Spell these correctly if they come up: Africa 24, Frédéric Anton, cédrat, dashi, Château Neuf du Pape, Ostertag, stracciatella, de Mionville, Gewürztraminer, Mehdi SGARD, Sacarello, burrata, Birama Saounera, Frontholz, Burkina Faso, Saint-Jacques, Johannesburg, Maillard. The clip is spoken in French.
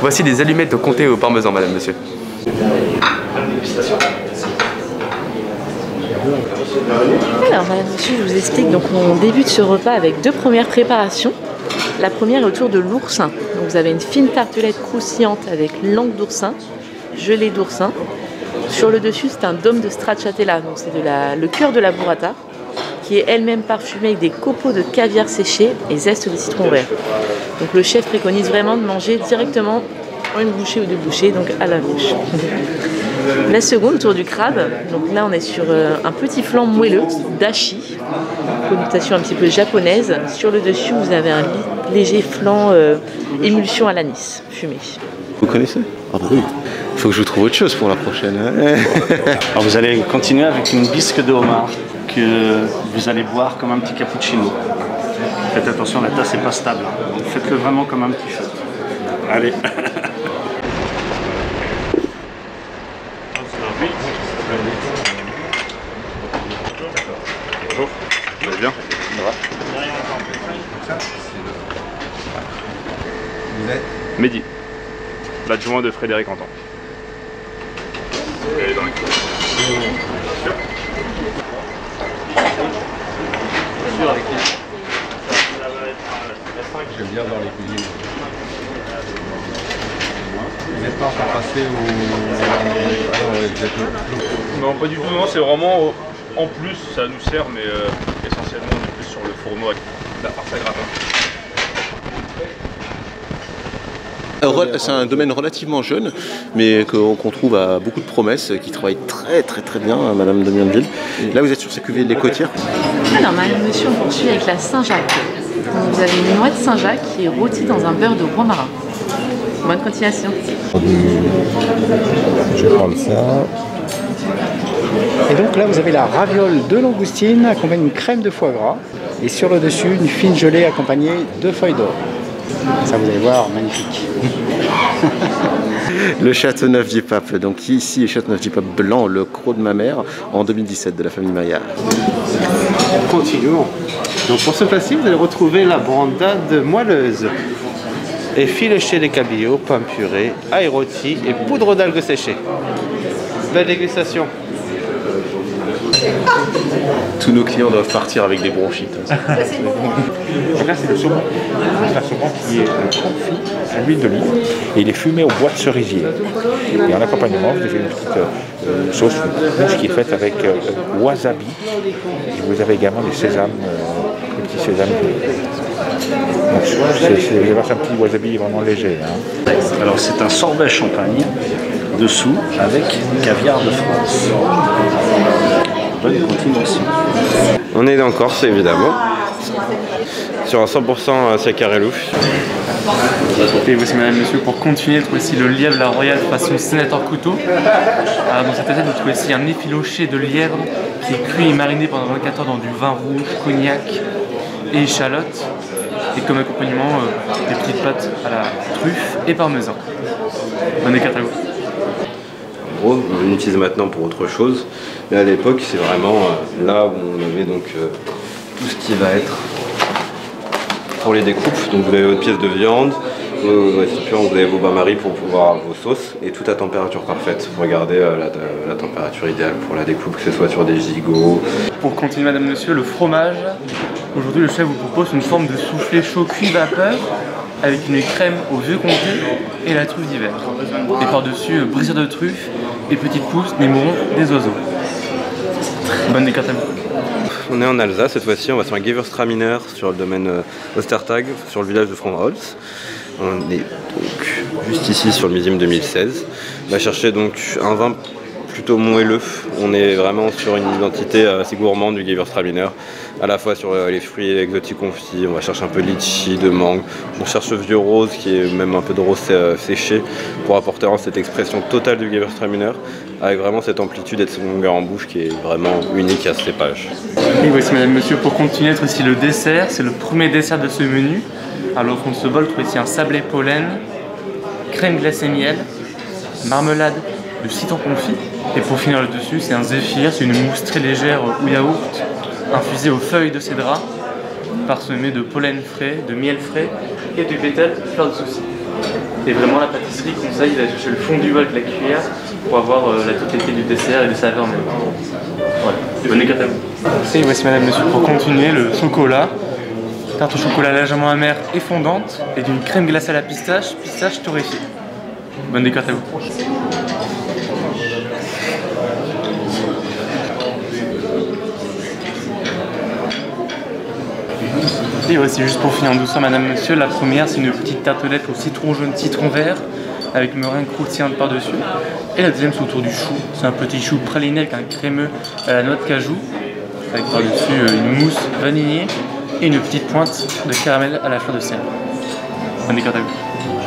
Voici des allumettes au comté au parmesan, madame, monsieur. Alors, madame, monsieur, je vous explique. Donc, on débute ce repas avec deux premières préparations. La première est autour de l'oursin. Vous avez une fine tartelette croustillante avec langue d'oursin, gelée d'oursin. Sur le dessus, c'est un dôme de stracciatella, donc c'est le cœur de la burrata, qui est elle-même parfumée avec des copeaux de caviar séché et zeste de citron vert. Donc le chef préconise vraiment de manger directement en une bouchée ou deux bouchées, donc à la bouche. La seconde, autour du crabe, donc là on est sur un petit flan moelleux, dashi, connotation un petit peu japonaise. Sur le dessus, vous avez un léger flan émulsion à l'anis, fumé. Vous connaissez? Ah bah oui. Faut que je vous trouve autre chose pour la prochaine. Alors vous allez continuer avec une bisque de homard que vous allez boire comme un petit cappuccino. Faites attention, la tasse n'est pas stable. Faites-le vraiment comme un petit shot. Allez. Bonjour. Vous allez bien? Vous êtes Mehdi, l'adjoint de Frédéric Anton. J'aime bien dans les cuisines. Vous n'êtes pas encore passé au... Non, pas du tout, non, c'est vraiment en plus, ça nous sert, mais essentiellement on est plus sur le fourneau avec la farce à gratin. C'est un domaine relativement jeune, mais qu'on trouve à beaucoup de promesses, qui travaille très bien, madame de Mionville. Là, vous êtes sur ces cuvées de l'Écotière. Alors, madame, monsieur, on poursuit avec la Saint-Jacques. Vous avez une noix de Saint-Jacques qui est rôtie dans un beurre de romarin. Bonne continuation. Je vais prendre ça. Et donc là, vous avez la raviole de langoustine accompagnée d'une crème de foie gras. Et sur le dessus, une fine gelée accompagnée de feuilles d'or. Ça, vous allez voir, magnifique. Le Château Neuf du Pape, donc ici, le Château Neuf du Pape blanc, le croc de ma mère, en 2017, de la famille Maillard. Continuons. Donc pour ce plat-ci, vous allez retrouver la brandade moelleuse et filocher les cabillauds, pain puré, ail rôti et poudre d'algues séchées. Belle dégustation. Tous nos clients doivent partir avec des bronchites. Là, c'est le saumon. C'est un saumon qui est confit à l'huile d'olive et il est fumé au bois de cerisier. Et en accompagnement, vous avez une petite sauce rouge qui est faite avec wasabi. Et vous avez également des sésames, des petits sésames. Vous allez voir, c'est un petit wasabi vraiment léger. Hein. Alors, c'est un sorbet champagne dessous avec caviar de France. Bonne continuation. On est en Corse, évidemment. Sur un 100% Sacarello. Et voici madame, monsieur, pour continuer, vous trouvez ici le lièvre la royale façon sénateur couteau. Dans cette assiette, vous trouvez ici un effiloché de lièvre qui est cuit et mariné pendant 24 heures dans du vin rouge, cognac et échalote. Et comme accompagnement, des petites pâtes à la truffe et parmesan. Bonne écarte à vous. On l'utilise maintenant pour autre chose, mais à l'époque c'est vraiment là où on avait donc tout ce qui va être pour les découpes. Donc vous avez votre pièce de viande, vous avez vos bains-maries pour pouvoir vos sauces et tout à température parfaite. Vous regardez la température idéale pour la découpe, que ce soit sur des gigots. Pour continuer madame, monsieur, le fromage. Aujourd'hui le chef vous propose une forme de soufflé chaud cuit vapeur avec une crème au vieux comté et la truffe d'hiver. Et par-dessus, brisure de truffe et petites pousses, des mourons, des oiseaux. Bonne décarte à vous. On est en Alsace cette fois-ci, on va sur un Gewürztraminer sur le domaine Ostertag, sur le village de Frontholz. On est donc juste ici sur le millésime 2016. On va chercher donc un vin plutôt moelleux. On est vraiment sur une identité assez gourmande du Gewürztraminer, à la fois sur les fruits exotiques confits. On va chercher un peu de litchi, de mangue, on cherche ce vieux rose qui est même un peu de rose séché pour apporter cette expression totale du Gewürztraminer avec vraiment cette amplitude et cette longueur en bouche qui est vraiment unique à ce cépage. Et voici madame, monsieur, pour continuer, être ici le dessert, c'est le premier dessert de ce menu. Alors au fond de ce bol, trouve ici un sablé pollen, crème glacée miel, marmelade de citron confit. Et pour finir le dessus, c'est un zéphyr, c'est une mousse très légère ou yaourt infusée aux feuilles de cédrat parsemée de pollen frais, de miel frais et de pétales fleurs de souci. Et vraiment, la pâtisserie conseille d'aller chercher le fond du vol avec la cuillère pour avoir la totalité du dessert et des saveurs. Voilà, bonne écarte à vous. Et voici madame, monsieur, pour continuer, le chocolat. Tarte au chocolat légèrement amère et fondante et d'une crème glacée à la pistache, pistache torréfiée. Bonne découverte à vous. Et voici juste pour finir en douceur, madame, monsieur, la première c'est une petite tartelette au citron jaune, citron vert avec meringue croustillante par-dessus. Et la deuxième c'est autour du chou, c'est un petit chou praliné avec un crémeux à la noix de cajou avec par-dessus une mousse vanillée et une petite pointe de caramel à la fleur de sel. Bonne découverte à vous.